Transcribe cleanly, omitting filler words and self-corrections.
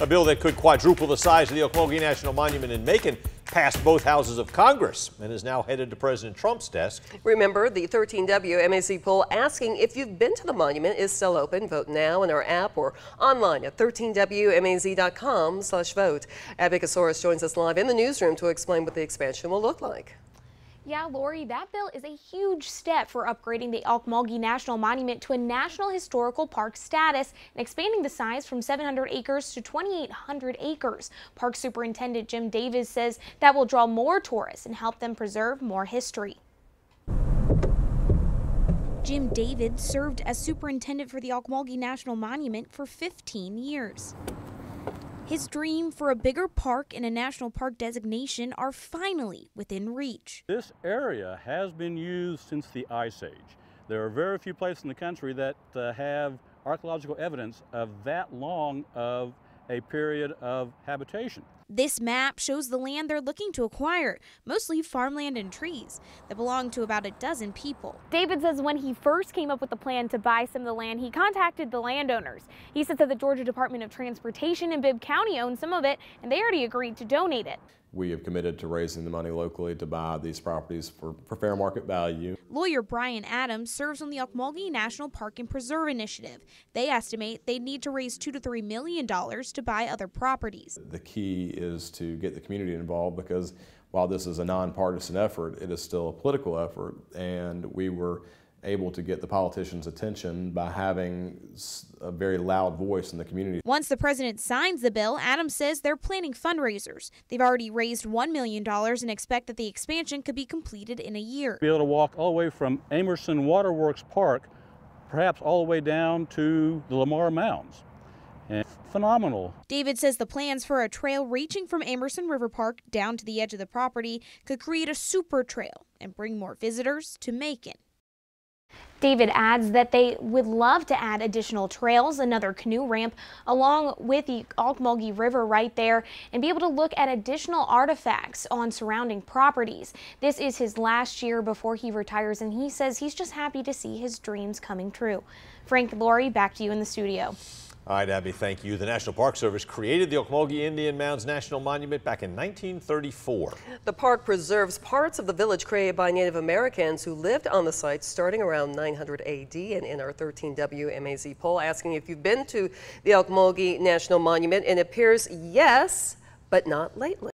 A bill that could quadruple the size of the Ocmulgee National Monument in Macon passed both houses of Congress and is now headed to President Trump's desk. Remember, the 13WMAZ poll asking if you've been to the monument is still open. Vote now in our app or online at 13WMAZ.com/vote. Abigail Saurus joins us live in the newsroom to explain what the expansion will look like. Yeah, Lori, that bill is a huge step for upgrading the Ocmulgee National Monument to a National Historical Park status and expanding the size from 700 acres to 2,800 acres. Park Superintendent Jim Davis says that will draw more tourists and help them preserve more history. Jim Davis served as superintendent for the Ocmulgee National Monument for 15 years. His dream for a bigger park and a national park designation are finally within reach. This area has been used since the Ice Age. There are very few places in the country that have archaeological evidence of that long of a period of habitation. This map shows the land they're looking to acquire, mostly farmland and trees that belong to about a dozen people. David says when he first came up with the plan to buy some of the land, he contacted the landowners. He says that the Georgia Department of Transportation and Bibb County owns some of it, and they already agreed to donate it. We have committed to raising the money locally to buy these properties for fair market value. Lawyer Brian Adams serves on the Ocmulgee National Park and Preserve Initiative. They estimate they need to raise $2 to $3 million to buy other properties. The key is to get the community involved, because while this is a nonpartisan effort, it is still a political effort, and we were able to get the politicians' attention by having a very loud voice in the community. Once the president signs the bill, Adams says they're planning fundraisers. They've already raised $1 million and expect that the expansion could be completed in a year. Be able to walk all the way from Amerson Waterworks Park, perhaps all the way down to the Lamar Mounds. And phenomenal. David says the plans for a trail reaching from Amerson River Park down to the edge of the property could create a super trail and bring more visitors to Macon. David adds that they would love to add additional trails, another canoe ramp, along with the Ocmulgee River right there, and be able to look at additional artifacts on surrounding properties. This is his last year before he retires, and he says he's just happy to see his dreams coming true. Frank, Lori, back to you in the studio. All right, Abby, thank you. The National Park Service created the Ocmulgee Indian Mounds National Monument back in 1934. The park preserves parts of the village created by Native Americans who lived on the site starting around 900 AD. And in our 13WMAZ poll asking if you've been to the Ocmulgee National Monument, and it appears yes, but not lately.